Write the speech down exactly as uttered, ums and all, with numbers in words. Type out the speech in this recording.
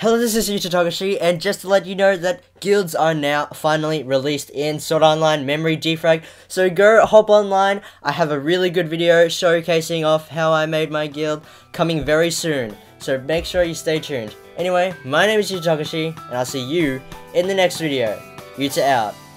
Hello, this is Yuta Takashi, and just to let you know that guilds are now finally released in Sword Art Online Memory Defrag, so go hop online. I have a really good video showcasing off how I made my guild coming very soon, so make sure you stay tuned. Anyway, my name is Yuta Takashi, and I'll see you in the next video. Yuta out.